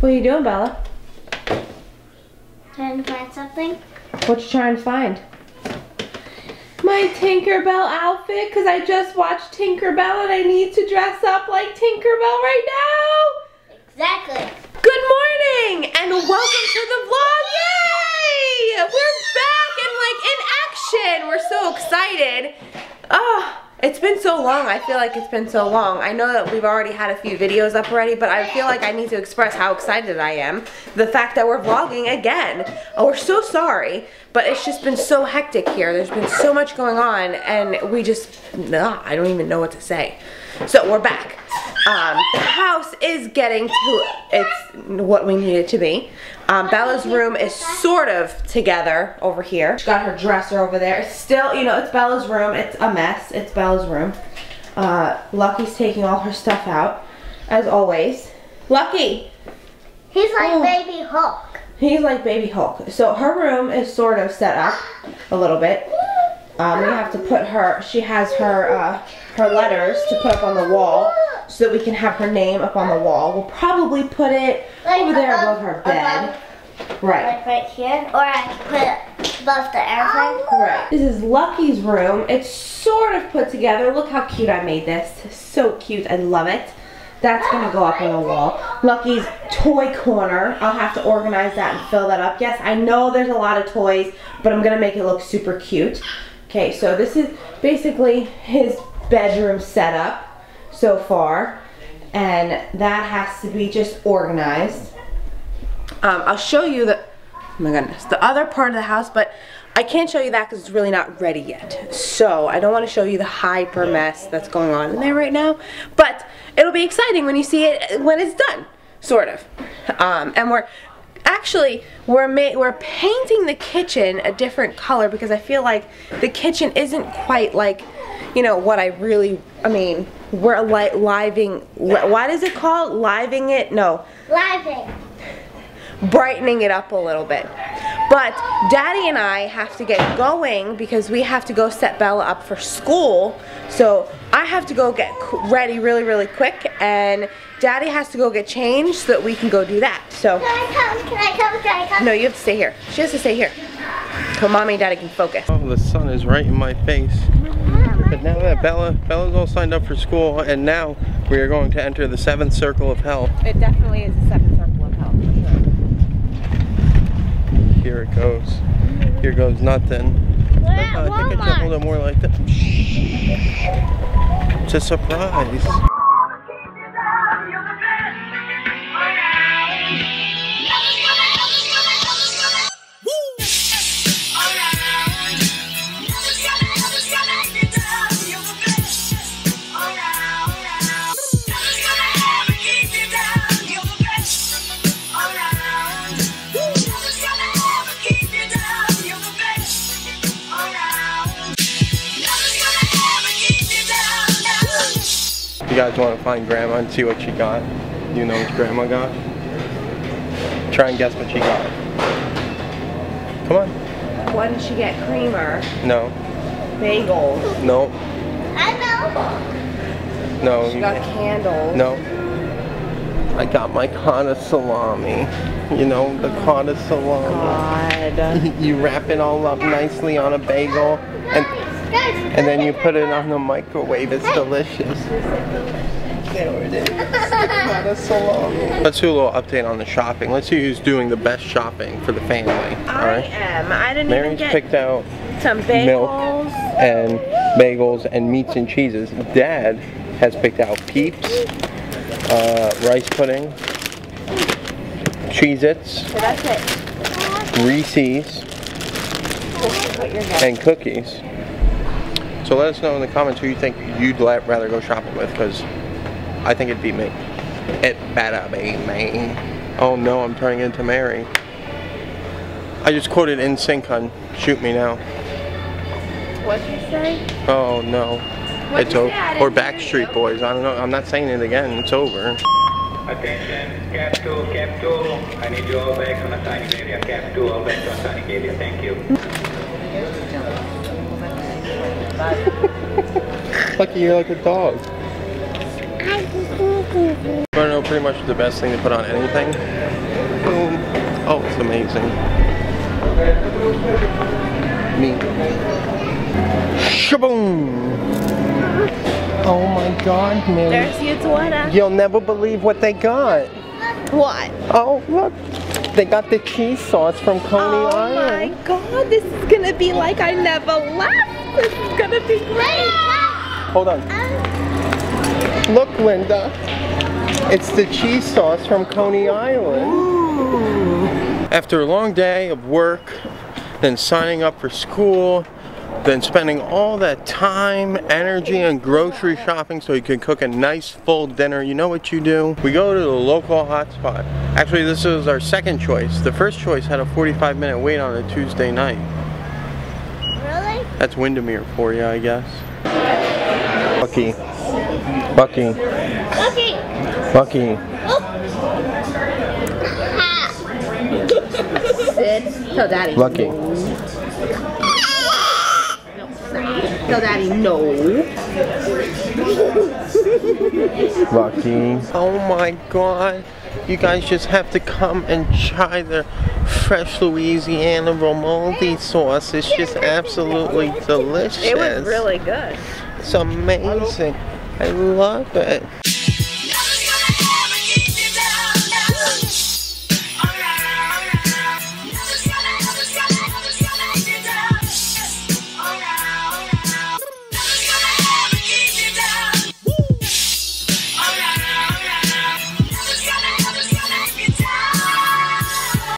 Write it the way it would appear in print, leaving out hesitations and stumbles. What are you doing, Bella? Trying to find something. What you trying to find? My Tinkerbell outfit, because I just watched Tinkerbell and I need to dress up like Tinkerbell right now. Exactly. Good morning and welcome to the vlog. Yay! We're back and like in action. We're so excited. Oh, it's been so long. I feel like it's been so long. I know that we've already had a few videos up already, but I feel like I need to express how excited I am. The fact that we're vlogging again. Oh, we're so sorry, but it's just been so hectic here. There's been so much going on and we just, I don't even know what to say. So we're back. The house is getting to, it's what we need it to be. Bella's room is sort of together over here. She got her dresser over there. It's still, you know, it's Bella's room. It's a mess. It's Bella's room. Lucky's taking all her stuff out, as always. Lucky! He's like Baby Hulk. He's like Baby Hulk. So her room is sort of set up a little bit. We have to put her, she has her, her letters to put up on the wall so that we can have her name up on the wall. We'll probably put it like over there above her bed. Above, right. Like right here. Or I can put it above the airplane. Right. This is Lucky's room. It's sort of put together. Look how cute I made this. So cute. I love it. That's going to go up on the wall. Lucky's toy corner. I'll have to organize that and fill that up. Yes, I know there's a lot of toys, but I'm going to make it look super cute. Okay, so this is basically his bedroom setup so far, and that has to be just organized. I'll show you the, oh my goodness, the other part of the house, but I can't show you that because it's really not ready yet. So I don't want to show you the hyper mess that's going on in there right now, but it'll be exciting when you see it when it's done, sort of. And we're actually, we're painting the kitchen a different color because I feel like the kitchen isn't quite like, you know, what I really, I mean, we're living, what is it called? Living it? No. Living. Brightening it up a little bit. But Daddy and I have to get going because we have to go set Bella up for school. So I have to go get ready really, really quick, and Daddy has to go get changed so that we can go do that. So. Can I come? Can I come? Can I come? No, you have to stay here. She has to stay here. So Mommy and Daddy can focus. Oh, the sun is right in my face. But now that Bella's all signed up for school, and now we are going to enter the seventh circle of hell. It definitely is the seventh circle of hell, for sure. Here it goes. Here goes nothing. I think it's a little more like that. It's a surprise. You guys want to find Grandma and see what she got? You know what Grandma got? Try and guess what she got. Come on. What did she get? Creamer? No. Bagels? No. I know. No. She got candles? No. I got my Conda salami. You know, the Conda salami. God. You wrap it all up nicely on a bagel. And then you put it on the microwave. It's delicious. There it is. Conda salami. Let's do a little update on the shopping. Let's see who's doing the best shopping for the family. All right? I am. I didn't even get... Mary's picked out some bagels. Milk and bagels and meats and cheeses. Dad has picked out Peeps, rice pudding, Cheez-Its, so that's it. Reese's, and cookies. So let us know in the comments who you think you'd rather go shopping with, because I think it'd be me. It better be me. Oh no, I'm turning into Mary. I just quoted NSYNC on Shoot Me Now. What'd you say? Oh no. What'd it's over. Or Backstreet Boys. I don't know. I'm not saying it again. It's over. Attention, cap 2, cap 2. I need you all back on a signing area. Cap 2, all back on a signing area. Thank you. Lucky, you're like a dog. Burnout pretty much the best thing to put on anything. Boom. Oh, it's amazing. Me. Shaboom! Oh my God, Mary. There's your daughter. You'll never believe what they got. What? Oh, look. They got the cheese sauce from Coney Island. Oh my God, this is gonna be like I never left. This is gonna be great. Hold on. Look, Linda. It's the cheese sauce from Coney Island. Ooh. After a long day of work, then signing up for school, then spending all that time, energy, and grocery shopping so you can cook a nice full dinner, you know what you do? We go to the local hotspot. Actually, this is our second choice. The first choice had a 45-minute wait on a Tuesday night. Really? That's Windermere for you, I guess. Lucky. Lucky. Lucky. Lucky. Sid, tell Daddy. Lucky. Tell Daddy no. Lucky. Oh my God. You guys just have to come and try their fresh Louisiana Romaldi sauce. It's just absolutely delicious. It was really good. It's amazing. I love it.